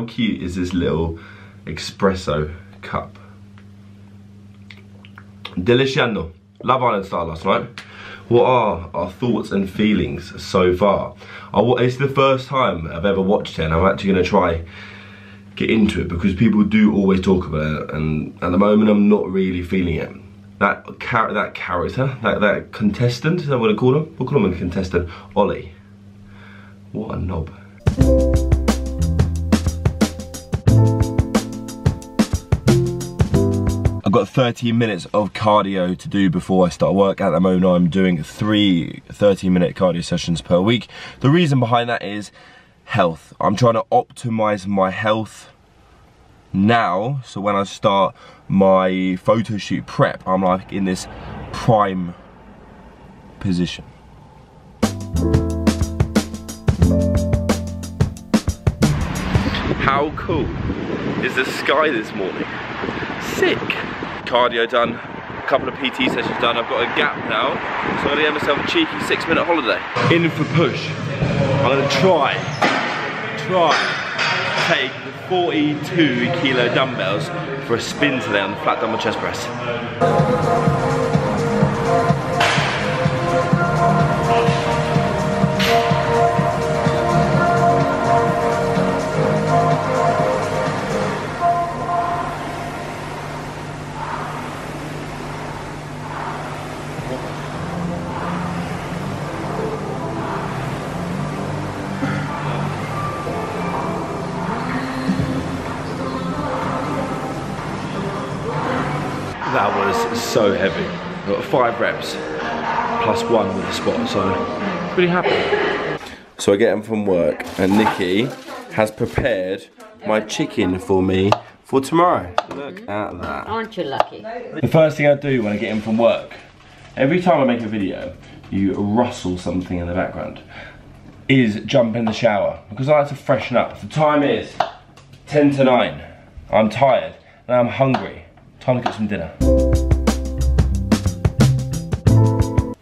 how cute is this little espresso cup? Deliciano, Love Island style last night. What are our thoughts and feelings so far? It's the first time I've ever watched it, and I'm actually going to try get into it because people do always talk about it, and at the moment I'm not really feeling it. That contestant, is that what I call him? We'll call him a contestant, Ollie. What a knob. I've got 13 minutes of cardio to do before I start work. At the moment I'm doing 3 30-minute cardio sessions per week. The reason behind that is health. I'm trying to optimize my health now, so when I start my photo shoot prep, I'm like in this prime position. How cool is the sky this morning? Sick. Cardio done, a couple of PT sessions done. I've got a gap now, so I'm gonna get myself a cheeky 6-minute holiday. In for push. I'm gonna try take the 42-kilo dumbbells for a spin today on the flat dumbbell chest press. That was so heavy. I got 5 reps plus 1 with the squat, so pretty happy. So I get home from work and Nikki has prepared my chicken for me for tomorrow. Look at that. Aren't you lucky? The first thing I do when I get in from work, every time I make a video, you rustle something in the background, is jump in the shower because I like to freshen up. The time is 10 to 9. I'm tired and I'm hungry. Time to get some dinner.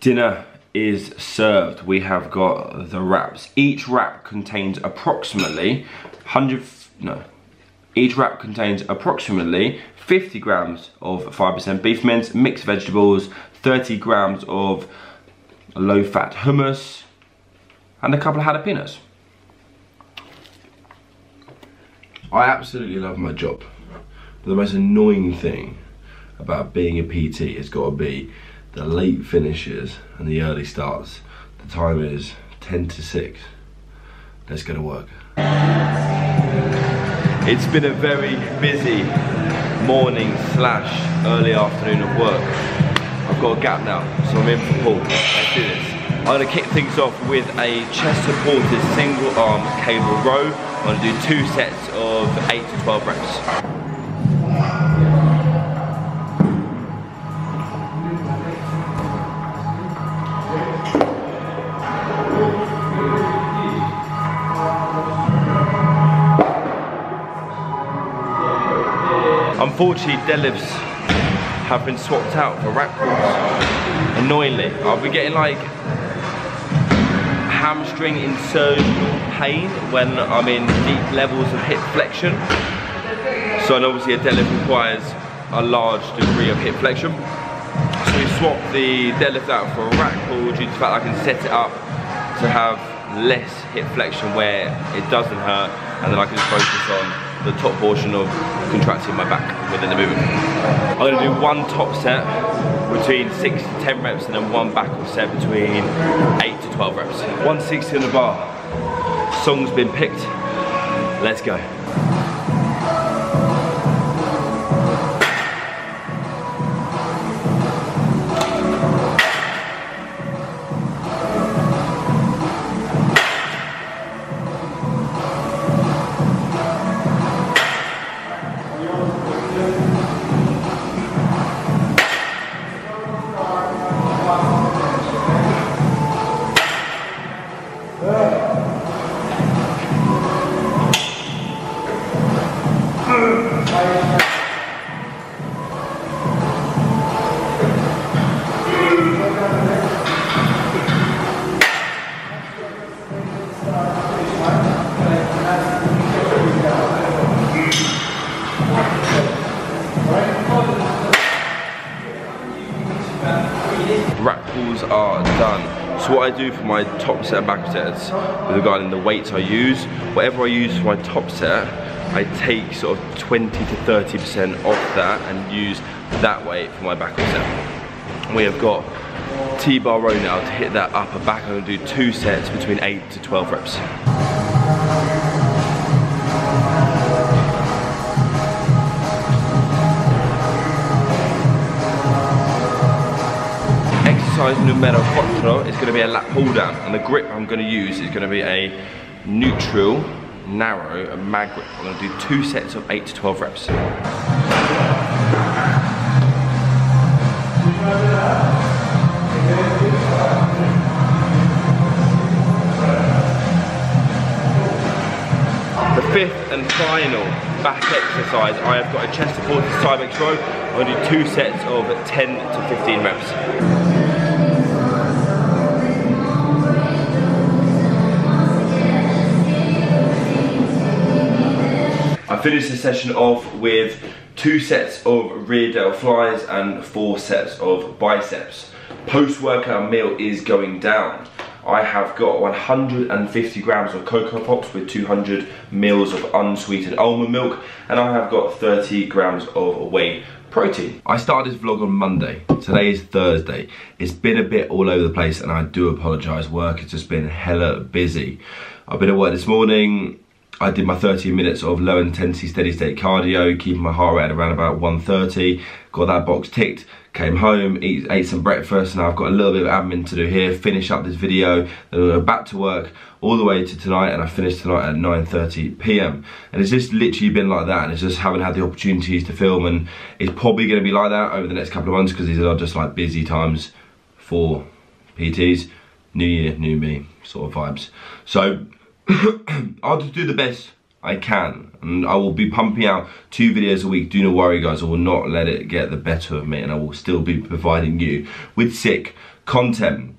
Dinner is served. We have got the wraps. Each wrap contains approximately 50 grams of 5% beef mince, mixed vegetables, 30 grams of low-fat hummus, and a couple of jalapenos. I absolutely love my job. The most annoying thing about being a PT has got to be the late finishes and the early starts. The time is 10 to 6. Let's go to work. It's been a very busy morning / early afternoon of work. I've got a gap now, so I'm in for pull. Let's do this. I'm going to kick things off with a chest supported single arm cable row. I'm going to do 2 sets of 8 to 12 reps. Unfortunately, deadlifts have been swapped out for rack pulls. Annoyingly, I've been getting like hamstring insertional pain when I'm in deep levels of hip flexion. So, and obviously a deadlift requires a large degree of hip flexion. So we swap the deadlift out for a rack pull due to the fact I can set it up to have less hip flexion where it doesn't hurt, and then I can focus on the top portion of contracting my back within the movement. I'm going to do 1 top set between 6 to 10 reps and then 1 back set between 8 to 12 reps. 160 on the bar. Song's been picked. Let's go. Rack pulls are done. So what I do for my top set and back sets regarding the weights I use, whatever I use for my top set, I take sort of 20 to 30% off that and use that weight for my back set. We have got T-bar row now to hit that upper back. I'm gonna do 2 sets between 8 to 12 reps. Exercise numero 4 is going to be a lat pull down, and the grip I'm going to use is going to be a neutral, narrow, and mag grip. I'm going to do 2 sets of 8 to 12 reps. The 5th and final back exercise, I have got a chest support to side bench row. I'm going to do 2 sets of 10 to 15 reps. I finished the session off with 2 sets of rear delt flies and 4 sets of biceps. Post-workout meal is going down. I have got 150 grams of Cocoa Pops with 200 mils of unsweetened almond milk, and I have got 30 grams of whey protein. I started this vlog on Monday. Today is Thursday. It's been a bit all over the place and I do apologise. Work has just been hella busy. I've been at work this morning. I did my 30 minutes of low intensity steady state cardio, keeping my heart rate at around about 130, got that box ticked, came home, ate some breakfast, and I've got a little bit of admin to do here, finish up this video, then I'll go back to work all the way to tonight, and I finish tonight at 9:30 p.m. And it's just literally been like that, and it's just haven't had the opportunities to film, and it's probably going to be like that over the next couple of months because these are just like busy times for PTs, new year, new me sort of vibes. So I'll just do the best I can, and I will be pumping out 2 videos a week. Do not worry guys, I will not let it get the better of me, and I will still be providing you with sick content.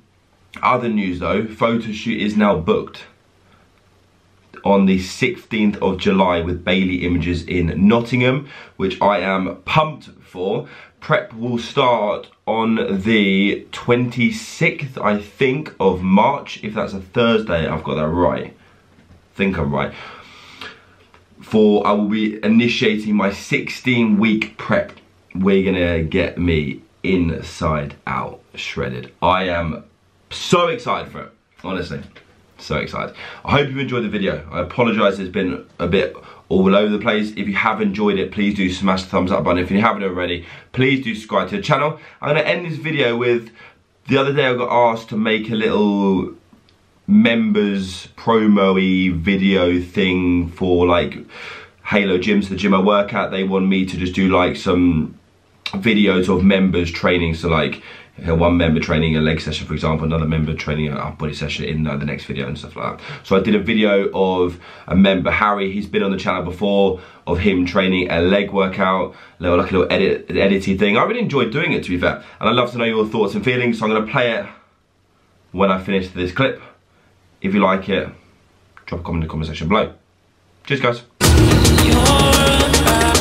Other news though, photo shoot is now booked on the 16th of July with Bailey Images in Nottingham, which I am pumped for. Prep will start on the 26th, I think, of March, if that's a Thursday, I've got that right. Think I'm right. For I will be initiating my 16-week prep. We're gonna get me inside out shredded. I am so excited for it, honestly, so excited. I hope you've enjoyed the video. I apologize, it's been a bit all over the place. If you have enjoyed it, please do smash the thumbs up button. If you haven't already, please do subscribe to the channel. I'm gonna end this video with, the other day I got asked to make a little members promo-y video thing for like Halo Gyms, the gym I work at. They want me to just do like some videos of members training, so like one member training a leg session, for example, another member training an upper body session in the next video and stuff like that. So I did a video of a member, Harry, he's been on the channel before, of him training a leg workout, like a little editing thing. I really enjoyed doing it, to be fair, and I'd love to know your thoughts and feelings, so I'm going to play it when I finish this clip. If you like it, drop a comment in the comment section below. Cheers guys.